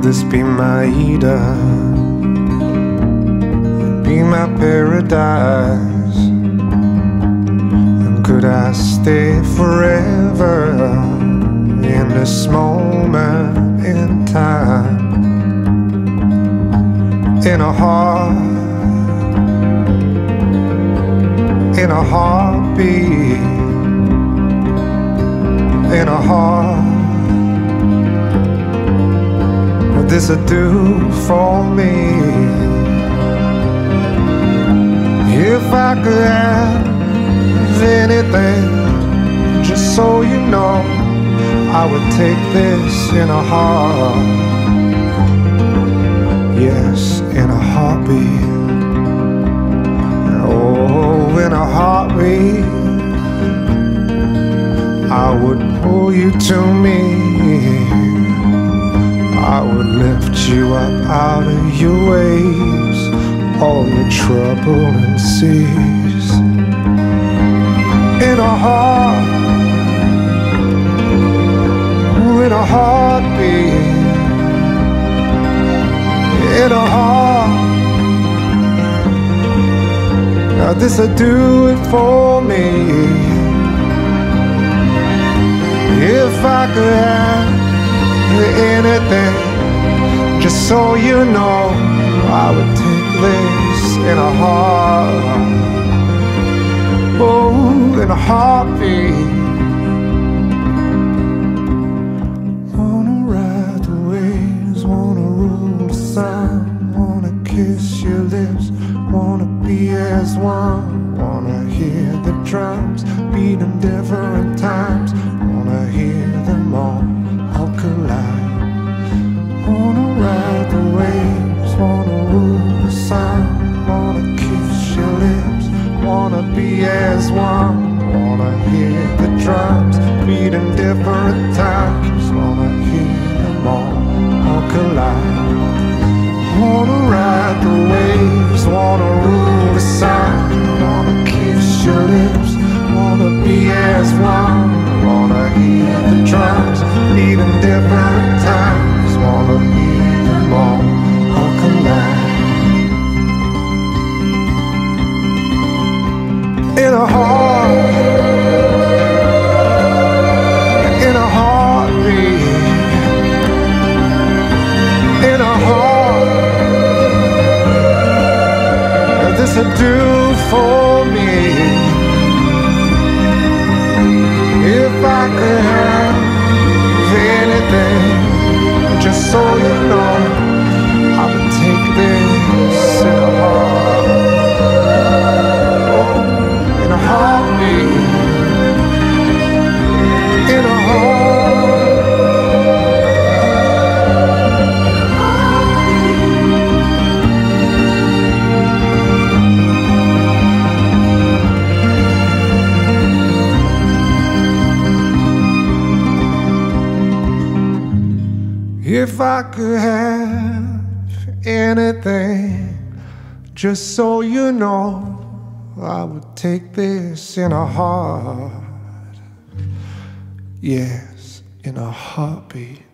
let this be my Eden, be my paradise. And could I stay forever in this moment in time? In a heart, in a heartbeat, in a heart, what does it do for me? If I could have anything, just so you know, I would take this in a heart. Yes, in a heartbeat. Oh, in a heartbeat, I would pull you to me, I would lift you up out of your waves, all your trouble and seas. In a heart, in a heartbeat, in a heart, now this'll do it for me. If I could have anything, just so you know, I would take this in a heart. Oh, in a heartbeat. Wanna ride the waves, wanna rule the sun, wanna kiss your lips, wanna be as one, wanna hear the drums beating different times, wanna hear them all, I'll collide. Wanna ride the waves, wanna rule the sun, wanna kiss your lips, wanna be as one, wanna hear the drums beating different times, wanna hear them all, I'll collide. Wanna ride the waves, wanna rule the sun, wanna kiss your lips, wanna be as one, wanna hear the drums beating different times, wanna hear them all, I'll collide. In a heart, in a heartbeat, in a heart, this'll do for me. If I could have anything, just so you know, I would take this in a heart. Oh, in a heartbeat, in a If I could have anything, just so you know, I would take this in a heart. Yes, in a heartbeat.